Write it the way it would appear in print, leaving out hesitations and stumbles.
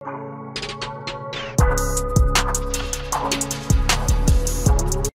You